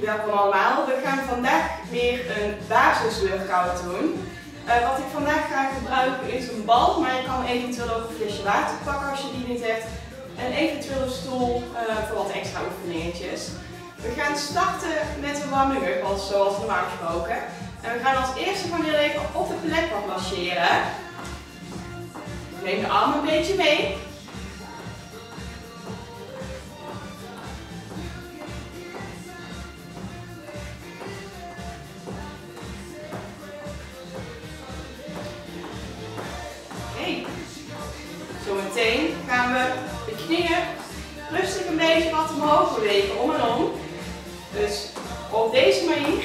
Welkom allemaal. We gaan vandaag weer een basisworkout doen. Wat ik vandaag ga gebruiken is een bal, maar je kan eventueel ook een flesje water pakken als je die niet hebt. En eventueel een stoel voor wat extra oefeningetjes. We gaan starten met een warming-up, zoals normaal gesproken. En we gaan als eerste gewoon heel even op de plek wat marcheren. Neem de arm een beetje mee. Zometeen gaan we de knieën rustig een beetje wat omhoog bewegen, om en om. Dus op deze manier,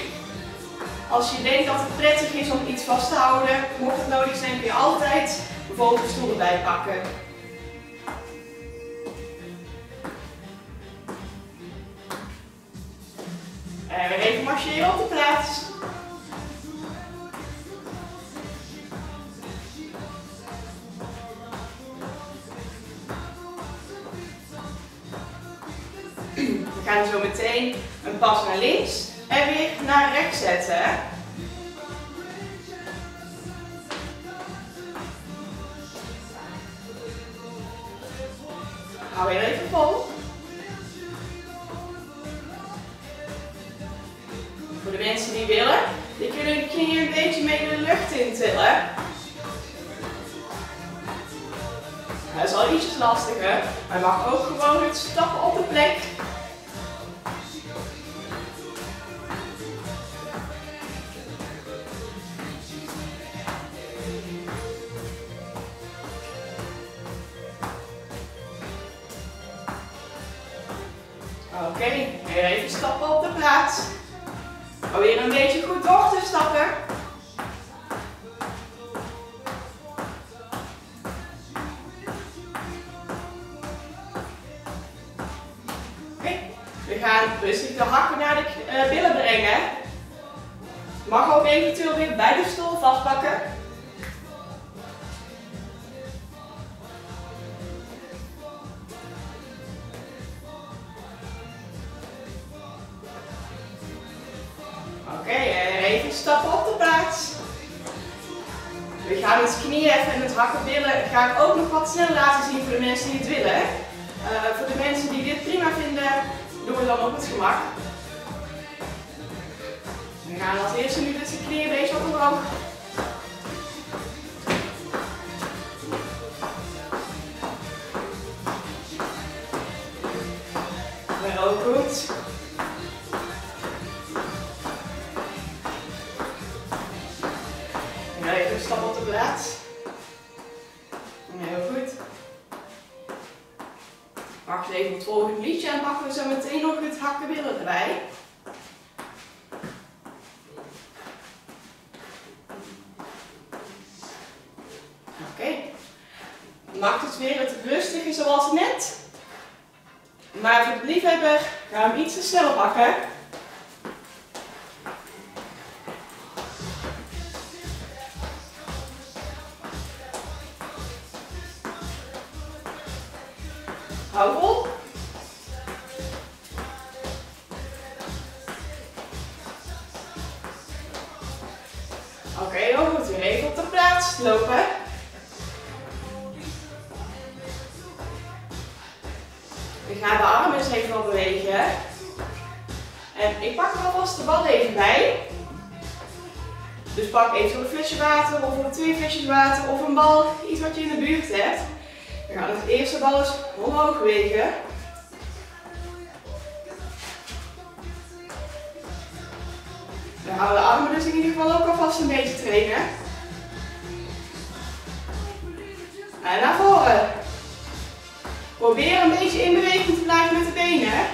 als je denkt dat het prettig is om iets vast te houden, mocht het nodig zijn, kun je altijd bijvoorbeeld een stoel erbij pakken. En weer even marcheren op de plaats. We gaan zo meteen een pas naar links en weer naar rechts zetten. Hou weer even vol. Voor de mensen die willen, die kunnen hun knieën een beetje mee de lucht intillen. Dat is al ietsjes lastiger, maar je mag ook gewoon het stappen op de plek. Oké, weer even stappen op de plaats. Probeer een beetje goed door te stappen. Oké, we gaan rustig de hakken naar de billen brengen. Mag ook eventueel weer bij de stoel vastpakken. Stappen op de plaats. We gaan met knieën en met hakken billen ga ik ook nog wat sneller laten zien voor de mensen die het willen. Voor de mensen die dit prima vinden, doen we dan op het gemak. We gaan als eerste nu dus de knieën een beetje op omhoog. Maar ook goed. Even een stap op de plaats. Heel goed. Wacht even het volgende liedje en pakken we zo meteen nog het hakkenbillen erbij. Oké. Maak dus weer het rustige zoals net. Maar voor het liefhebber gaan we hem iets te snel pakken. Hou op. Oké, heel goed. Weer even op de plaats lopen. We gaan de armen eens even wat bewegen. En ik pak er alvast de bal even bij. Dus pak even een flesje water of twee flesjes water of een bal. Iets wat je in de buurt hebt. We gaan het eerste bal eens omhoog wegen. Dan gaan we de armen dus in ieder geval ook alvast een beetje trainen. En naar voren. Probeer een beetje in beweging te blijven met de benen.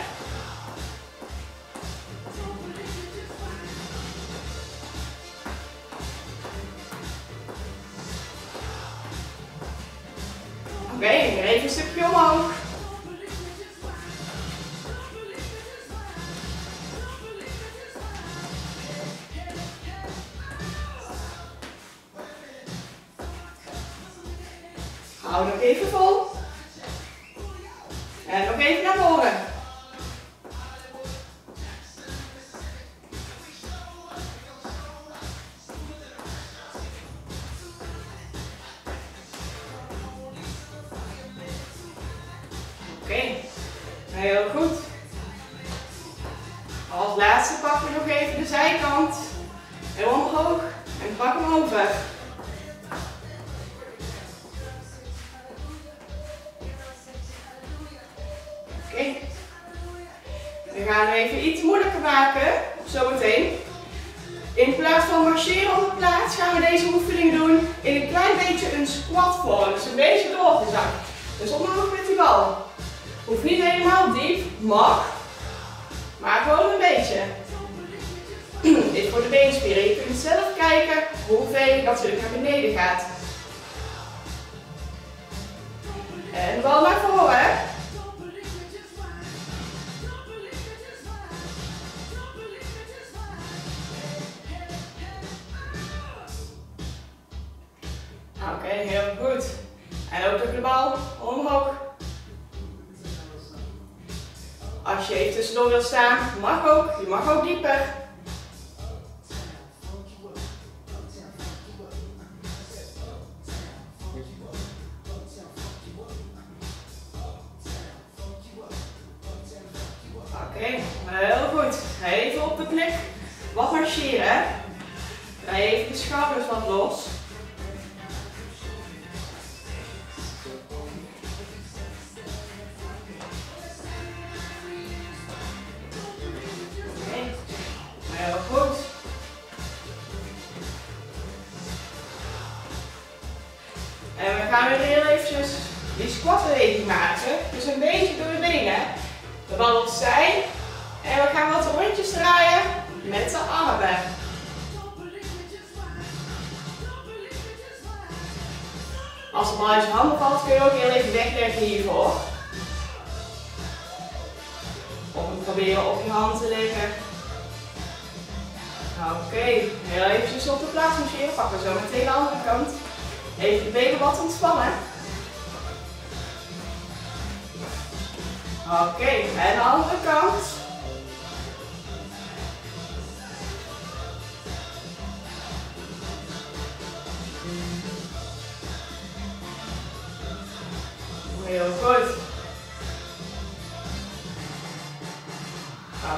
Oké, weer even een stukje omhoog. Hou nog even vol. En nog even naar voren. Heel goed. Als laatste pakken we nog even de zijkant. Heel omhoog en pak hem over. Oké. We gaan hem even iets moeilijker maken. Zometeen. In plaats van marcheren op de plaats gaan we deze oefening doen in een klein beetje een squat vorm. Dus een beetje doorgezakt. Dus omhoog met die bal. Hoeft niet helemaal diep, mag. Maar gewoon een beetje. Dit voor de beenspieren. Je kunt zelf kijken hoeveel je natuurlijk naar beneden gaat. En de bal naar voren. Oké, heel goed. En ook door de bal omhoog. Als je even tussendoor wil staan, mag ook. Je mag ook dieper. Oké, heel goed. Even op de plek. Wat marcheren. Draai even de schouders wat los. Als het maar uit je handen valt, kun je ook heel even wegleggen hiervoor. Of het proberen op je hand te leggen. Oké, heel eventjes op de plaats marcheren. Pakken we zo meteen de andere kant. Even de benen wat ontspannen. Oké, en de andere kant. Heel goed.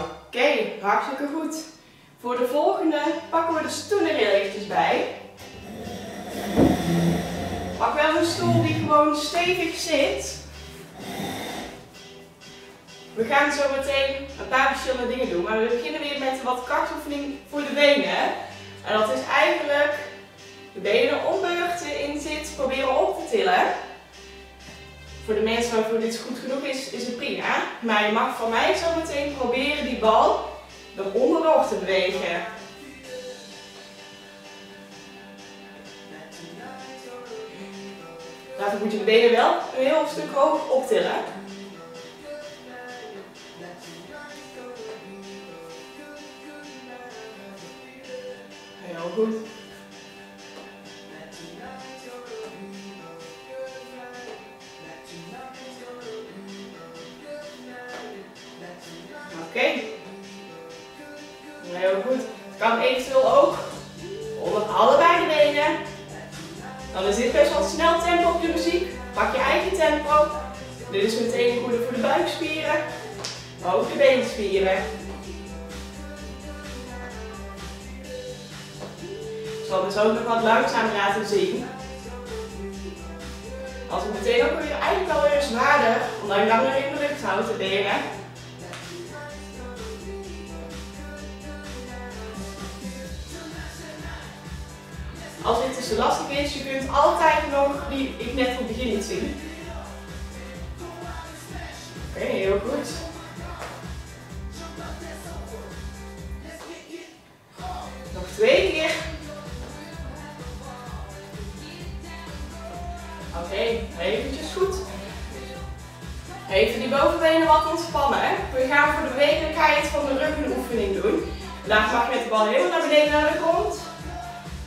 Oké, hartstikke goed. Voor de volgende pakken we de stoel er heel eventjes bij. Pak wel een stoel die gewoon stevig zit. We gaan zo meteen een paar verschillende dingen doen. Maar we beginnen weer met wat krachtoefening voor de benen. En dat is eigenlijk de benen ombeurten in zit, proberen op te tillen. Voor de mensen waarvoor dit goed genoeg is het prima. Maar je mag van mij zo meteen proberen die bal eronder te bewegen. Daarvoor moet je de benen wel een heel stuk hoog optillen. Heel goed. Oké. Heel goed. Het kan eventueel ook onder allebei de benen. Dan is dit best wel snel tempo op de muziek. Pak je eigen tempo. Dit is meteen goed voor de buikspieren. Maar ook de beenspieren. Ik zal het ook nog wat langzaam laten zien. Als het meteen ook weer eigenlijk alweer zwaarder. Omdat je langer in de lucht houdt de benen. Als dit dus te lastig is, je kunt altijd nog die ik net op het begin niet zien. Oké, heel goed. Nog 2 keer. Oké, eventjes goed. Even die bovenbenen wat ontspannen. We gaan voor de wederkerigheid van de rug een oefening doen. Laat mag je met de bal helemaal naar beneden naar de grond.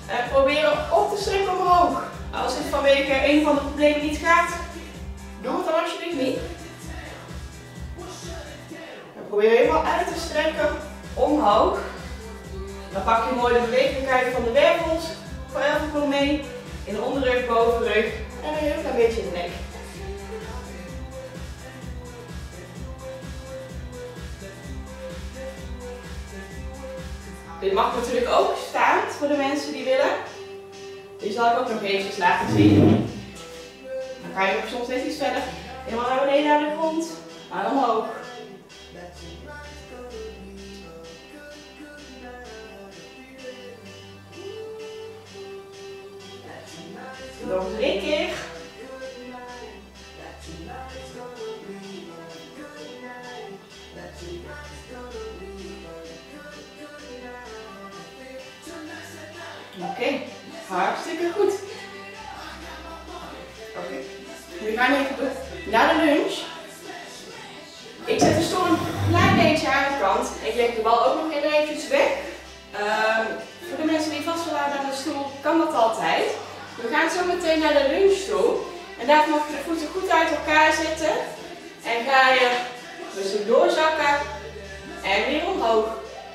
En proberen op te strekken omhoog. Als dit vanwege een van de problemen niet gaat, doe het dan alsjeblieft niet. En probeer helemaal uit te strekken omhoog. Dan pak je mooi de bewegelijkheid van de wervels voor elke keer mee. In de onderrug, bovenrug en een heel klein beetje in de nek. Dit mag natuurlijk ook staand voor de mensen die willen. Die zal ik ook nog eventjes laten zien. Dan kan je ook soms net iets verder. Helemaal naar beneden naar de grond, maar omhoog. Nog 3 keer. Oké, hartstikke goed. Oké, we gaan even naar de lunge. Ik zet de stoel een klein beetje aan de kant. Ik leg de bal ook nog eventjes weg. Voor de mensen die vast willen aan de stoel, kan dat altijd. We gaan zo meteen naar de lunge toe. En daarvoor mag je de voeten goed uit elkaar zetten. En ga je dus doorzakken en weer omhoog.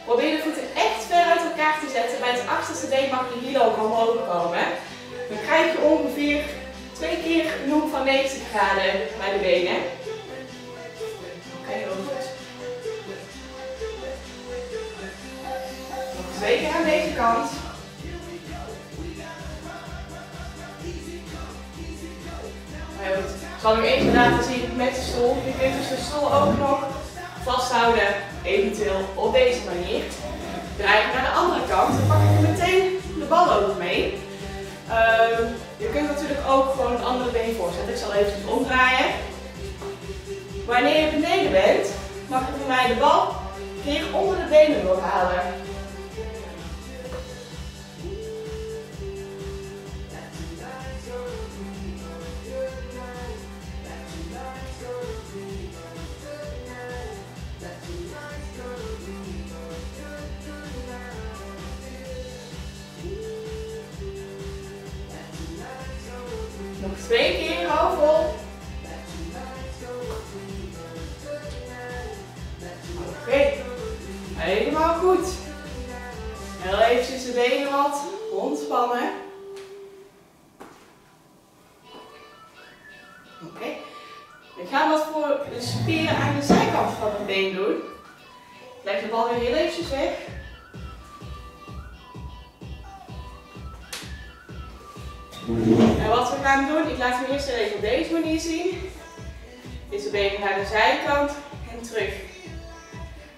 Probeer de voeten echt ver uit elkaar te zetten. Bij het achterste been mag je hielen ook omhoog komen. Dan krijg je ongeveer 2 keer een hoek van 90 graden bij de benen. Oké, heel goed. Nog 2 keer aan deze kant. Ik zal nu even laten zien met de stoel. Je kunt dus de stoel ook nog vasthouden, eventueel op deze manier. Draai ik naar de andere kant, dan pak ik er meteen de bal over mee. Je kunt natuurlijk ook gewoon het andere been voorzetten. Ik zal even omdraaien. Wanneer je beneden bent, mag je voor mij de bal een keer onder de benen doorhalen. Nog 2 keer, hou vol. Oké, helemaal goed. Heel eventjes de benen wat ontspannen. Oké, we gaan wat voor de spieren aan de zijkant van het been doen. Ik leg de bal weer heel eventjes weg. En wat we gaan doen, ik laat hem eerst even op deze manier zien. Is de benen naar de zijkant en terug.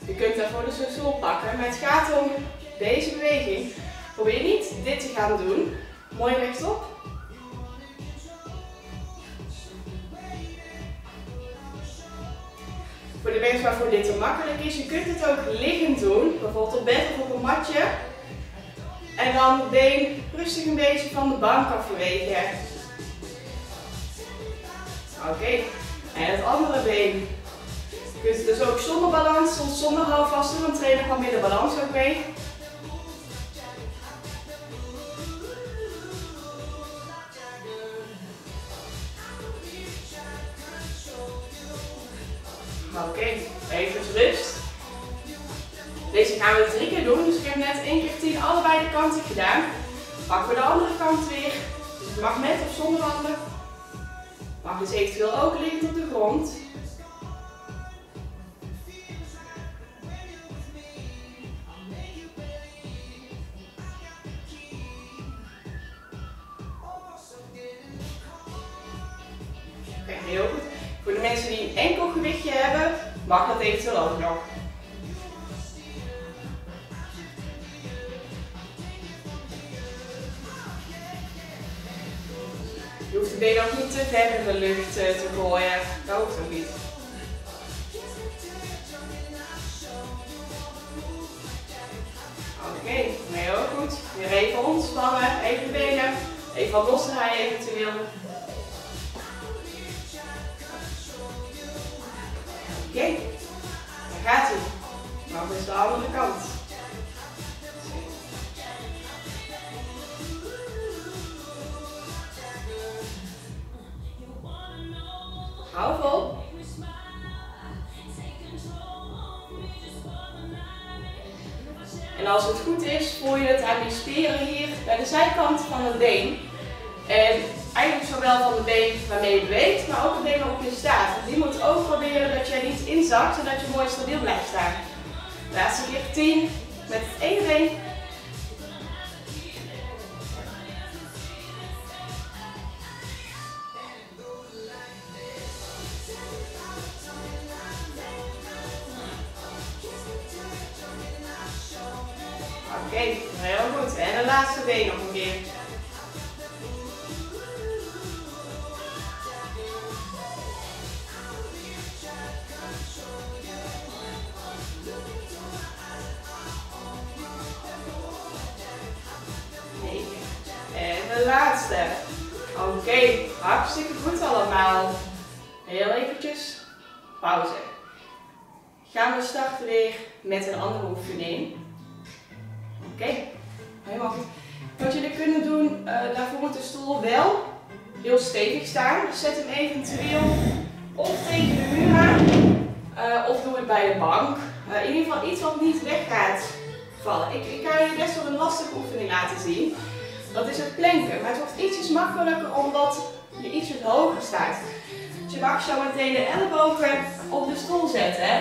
Je kunt daarvoor dus een stoel pakken, maar het gaat om deze beweging. Probeer niet dit te gaan doen. Mooi rechtop. Voor de mensen waarvoor dit te makkelijk is, je kunt het ook liggend doen. Bijvoorbeeld op bed of op een matje. En dan het been rustig een beetje van de bank af bewegen. Oké, en het andere been. Je kunt het dus ook zonder balans, soms zonder houvast doen, want trainer kan meer de balans ook mee. Oké, even rust. Deze gaan we 3 keer doen, dus ik heb net 1 keer 10 allebei de kanten gedaan. Pakken we de andere kant weer, dus het mag met of zonder handen. Mag dus eventueel ook liggend op de grond. Oké, heel goed. Voor de mensen die een enkel gewichtje hebben, mag dat eventueel ook nog. Je hoeft de benen ook niet te ver in de lucht te gooien. Dat hoeft ook niet. Oké, heel goed. Weer even ontspannen. Even de benen. Even wat losdraaien eventueel. Oké, daar gaat ie. Maar dat is de andere kant. Hou vol. En als het goed is, voel je het aan die spieren hier bij de zijkant van het been. En eigenlijk zowel van het been waarmee je beweegt, maar ook het been waarop je staat. Die moet ook proberen dat jij niet inzakt en dat je mooi stabiel blijft staan. Laatste keer 10, met het ene been. Oké, heel goed. En de laatste been nog een keer. Laatste. Oké, hartstikke goed allemaal. Heel eventjes pauze. Gaan we starten weer met een andere oefening. Oké, helemaal goed. Wat jullie kunnen doen, daarvoor moet de stoel wel heel stevig staan. Dus zet hem eventueel of tegen de muur aan of doe het bij de bank. In ieder geval iets wat niet weg gaat vallen. Ik ga jullie best wel een lastige oefening laten zien. Dat is het planken, maar het wordt ietsjes makkelijker omdat je ietsjes hoger staat. Dus je mag zo meteen de ellebogen op de stoel zetten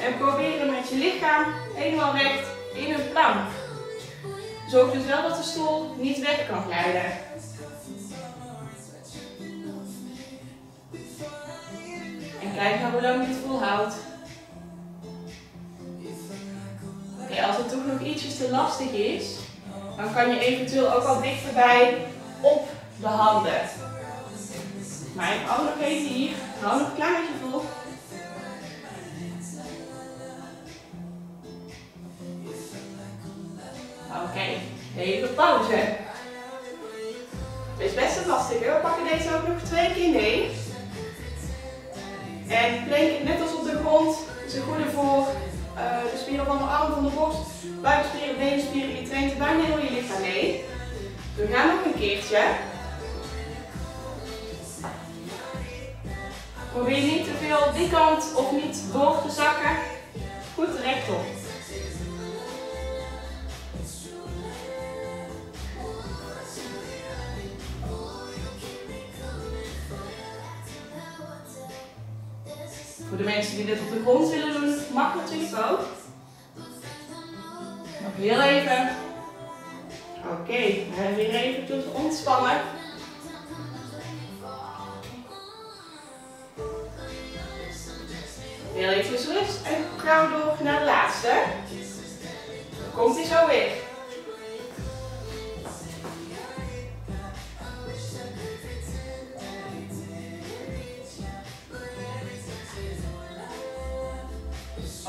en proberen met je lichaam helemaal recht in een plank. Zorg dus wel dat de stoel niet weg kan glijden. En kijk maar hoe lang je het volhoudt. Oké, als het toch nog ietsjes te lastig is, dan kan je eventueel ook al dichterbij op de handen. Maar ik hou nog even hier. Hou nog een klein beetje vol. Oké, even pauze. Het is best lastig hoor. We pakken deze ook nog 2 keer mee. En plank net als op de grond. Het is een goede voor de spieren van de arm, van de borst, buikspieren, beenspieren. Je traint bijna heel je lichaam mee. We gaan nog een keertje. Probeer niet te veel die kant of niet door te zakken. Goed rechtop. Voor de mensen die dit op de grond willen doen, mag natuurlijk ook. Nog heel even. Oké, we gaan weer even tussen ontspannen. Heel even rust en gauw door naar de laatste. Dan komt hij zo weer.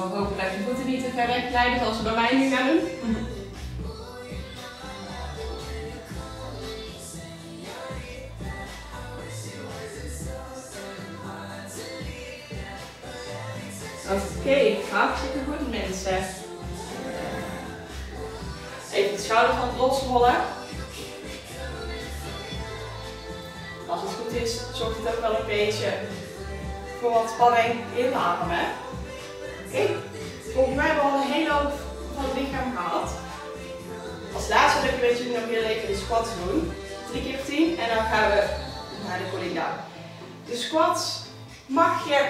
Ook hopelijk dat je voeten niet te ver wegleiden zoals ze bij mij nu gaan doen. Oké, hartstikke goed mensen. Even de schouders wat losrollen. Als het goed is, zorgt het ook wel een beetje voor wat spanning in de armen. Oké, volgens mij hebben we al een hele hoop van het lichaam gehad. Als laatste wil ik met jullie nog heel even de squats doen. 3 keer 10 en dan gaan we naar de cooling down. De squats mag je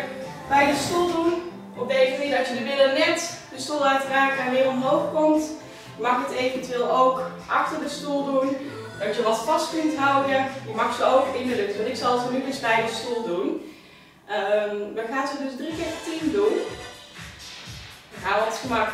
bij de stoel doen. Op deze manier dat je de billen net de stoel laat raken en weer omhoog komt. Je mag het eventueel ook achter de stoel doen. Dat je wat vast kunt houden. Je mag ze ook in de lucht doen. Ik zal ze nu dus bij de stoel doen. We gaan ze dus 3 keer 10 doen. Hou het gemak.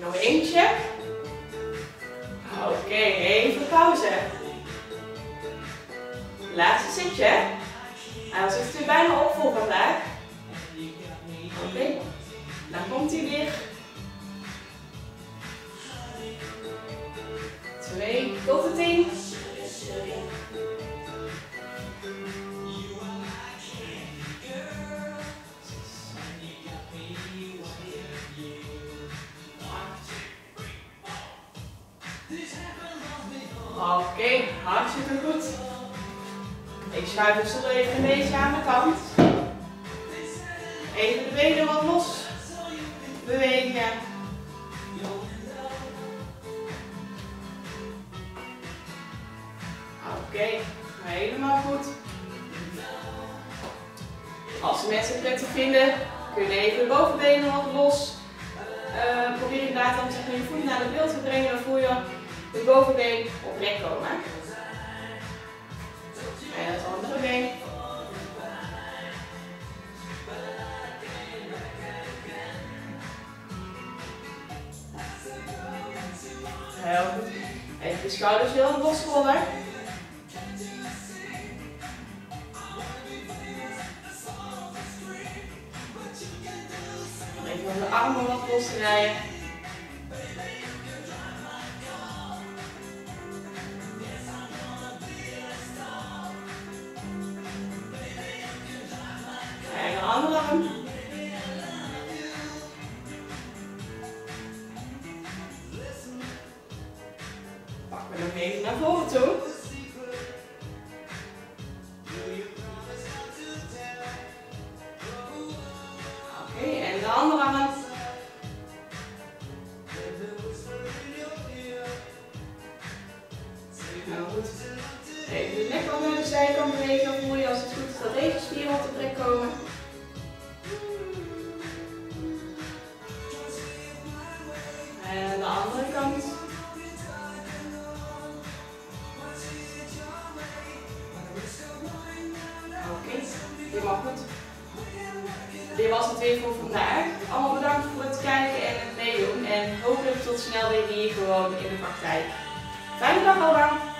Nog eentje. Oké, even pauze. Laatste setje, hè? Hij was echt weer bijna op voor vandaag. Oké, dan komt hij weer. 2 tot de 10. Oké, hartstikke goed. Ik schuif de stoel even een beetje aan de kant. Even de benen wat los bewegen. Oké, helemaal goed. Als mensen het prettig vinden, kun je even de bovenbenen wat los. Probeer inderdaad om je voet naar de beeld te brengen. Dan voel je de bovenbeen oprecht komen. En het andere been. Heel goed. Even de schouders heel losrollen. Even de armen wat losdraaien. Pakken we hem even naar voren toe. Oké, en de andere arm. Nou goed. Even de nek wat naar de zijkant bewegen. Dan voel je als het goed is dat deze spieren op de plek komen. Helemaal goed. Dit was het weer voor vandaag. Allemaal bedankt voor het kijken en het meedoen. En hopelijk tot snel weer hier gewoon in de praktijk. Fijne dag allemaal!